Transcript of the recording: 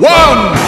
One.